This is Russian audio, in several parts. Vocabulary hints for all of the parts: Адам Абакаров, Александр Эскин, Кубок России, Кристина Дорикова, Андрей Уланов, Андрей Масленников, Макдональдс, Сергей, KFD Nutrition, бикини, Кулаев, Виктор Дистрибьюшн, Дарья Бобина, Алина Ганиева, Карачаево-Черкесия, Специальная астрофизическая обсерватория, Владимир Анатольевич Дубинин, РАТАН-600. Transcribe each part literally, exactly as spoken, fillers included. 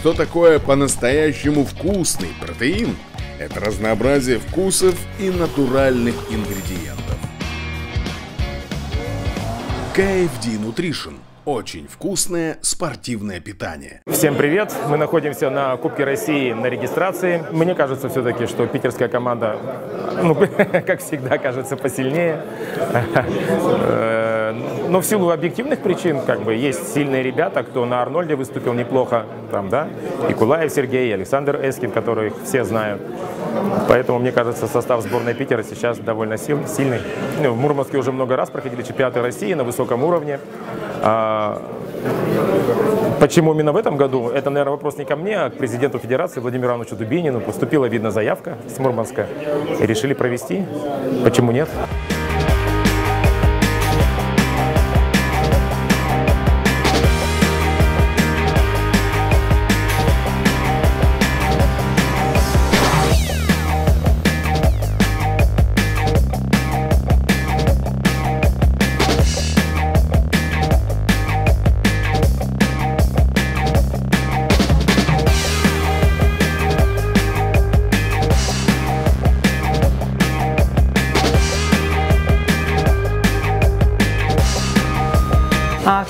Что такое по-настоящему вкусный протеин? Это разнообразие вкусов и натуральных ингредиентов. кей эф ди Nutrition. Очень вкусное спортивное питание. Всем привет! Мы находимся на Кубке России на регистрации. Мне кажется все-таки, что питерская команда, ну, как всегда, кажется посильнее. Но в силу объективных причин, как бы, есть сильные ребята, кто на Арнольде выступил неплохо, там, да, и Кулаев Сергей, и Александр Эскин, которых все знают. Поэтому, мне кажется, состав сборной Питера сейчас довольно сильный. В Мурманске уже много раз проходили чемпионаты России на высоком уровне. Почему именно в этом году? Это, наверное, вопрос не ко мне, а к президенту Федерации Владимиру Анатольевичу Дубинину. Поступила, видно, заявка с Мурманска. И решили провести. Почему нет?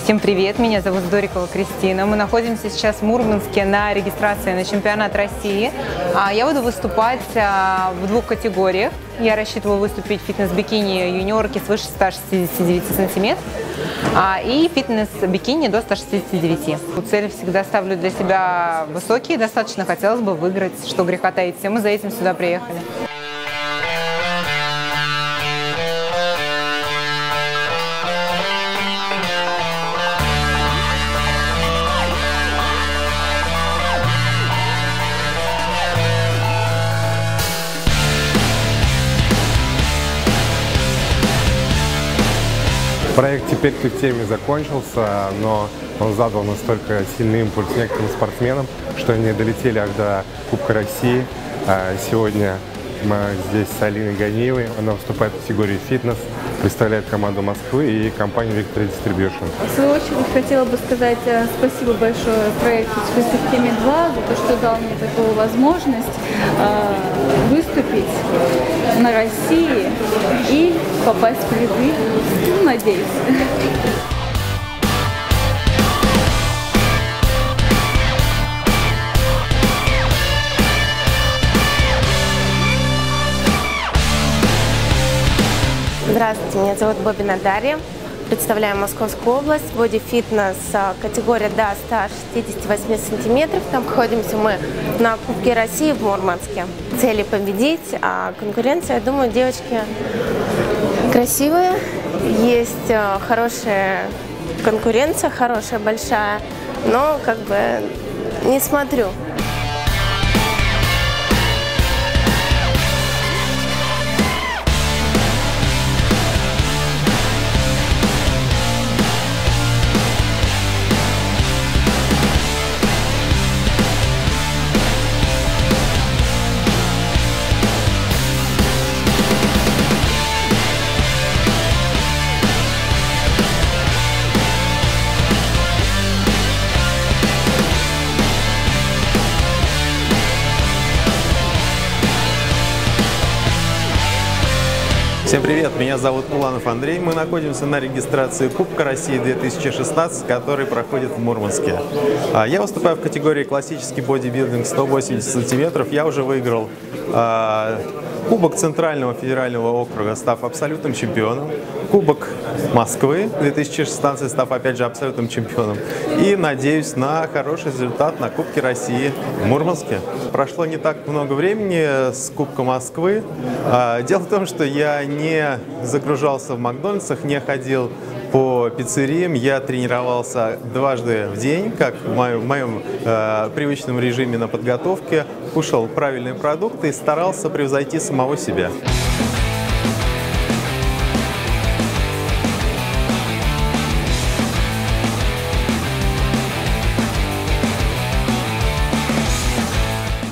Всем привет, меня зовут Дорикова Кристина. Мы находимся сейчас в Мурманске на регистрации на чемпионат России. Я буду выступать в двух категориях. Я рассчитываю выступить в фитнес-бикини юниорки свыше ста шестидесяти девяти сантиметров и фитнес-бикини до ста шестидесяти девяти. Цель всегда ставлю для себя высокие, достаточно хотелось бы выиграть, что греха таить. Все мы за этим сюда приехали. Проект «Теперь ты в теме» закончился, но он задал настолько сильный импульс некоторым спортсменам, что они долетели до Кубка России. Сегодня мы здесь с Алиной Ганиевой. Она выступает в категории «Фитнес», представляет команду Москвы и компанию «Виктор Дистрибьюшн». В свою очередь хотела бы сказать спасибо большое проекту «Теперь ты в теме два» за то, что дал мне такую возможность выступить на России и попасть в призы, ну, надеюсь. Здравствуйте, меня зовут Бобина Дарья, представляю Московскую область, бодифитнес, категория до ста шестидесяти восьми сантиметров, там находимся мы на Кубке России в Мурманске. Цели победить, а конкуренция, я думаю, девочки красивые, есть хорошая конкуренция, хорошая, большая, но как бы не смотрю. Всем привет, меня зовут Уланов Андрей, мы находимся на регистрации Кубка России две тысячи шестнадцать, который проходит в Мурманске. Я выступаю в категории классический бодибилдинг сто восемьдесят сантиметров, я уже выиграл Кубок Центрального федерального округа, став абсолютным чемпионом, Кубок Москвы две тысячи шестнадцать, став опять же абсолютным чемпионом, и надеюсь на хороший результат на Кубке России в Мурманске. Прошло не так много времени с Кубка Москвы. Дело в том, что я не Не загружался в Макдональдсах, не ходил по пиццериям, я тренировался дважды в день, как в моем, в моем э, привычном режиме на подготовке, кушал правильные продукты и старался превзойти самого себя.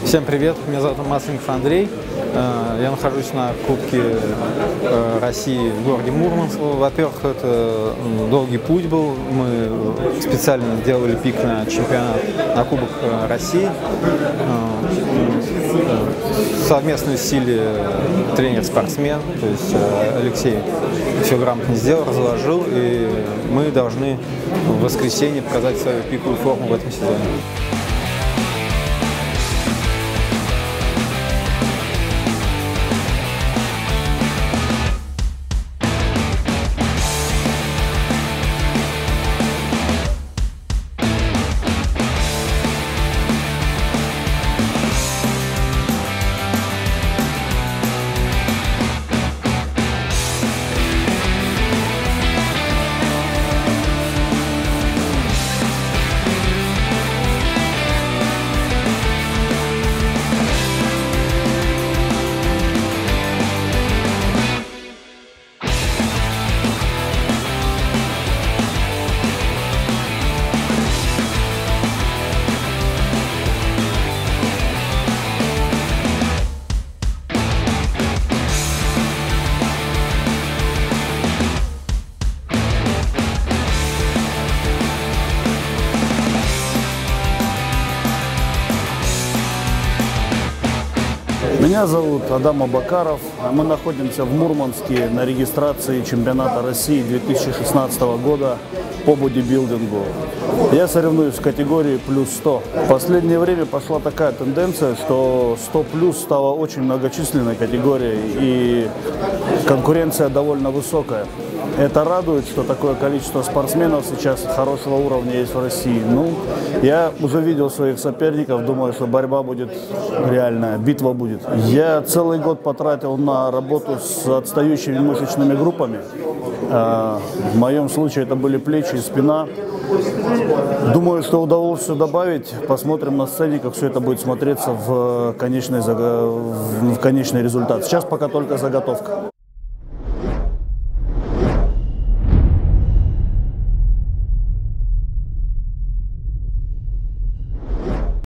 Всем привет, меня зовут Андрей Масленников. Я нахожусь на Кубке России в городе Мурманск. Во-первых, это долгий путь был. Мы специально сделали пик на чемпионат, на Кубок России. Совместные усилия тренер-спортсмен, то есть Алексей все грамотно сделал, разложил, и мы должны в воскресенье показать свою пиковую форму в этом сезоне. Меня зовут Адам Абакаров. Мы находимся в Мурманске на регистрации чемпионата России две тысячи шестнадцатого года по бодибилдингу. Я соревнуюсь в категории плюс сто. В последнее время пошла такая тенденция, что сто плюс стала очень многочисленной категорией, и конкуренция довольно высокая. Это радует, что такое количество спортсменов сейчас хорошего уровня есть в России. Ну, я уже видел своих соперников, думаю, что борьба будет реальная, битва будет. Я целый год потратил на работу с отстающими мышечными группами. В моем случае это были плечи и спина. Думаю, что удалось все добавить. Посмотрим на сцене, как все это будет смотреться в конечный, в конечный результат. Сейчас пока только заготовка.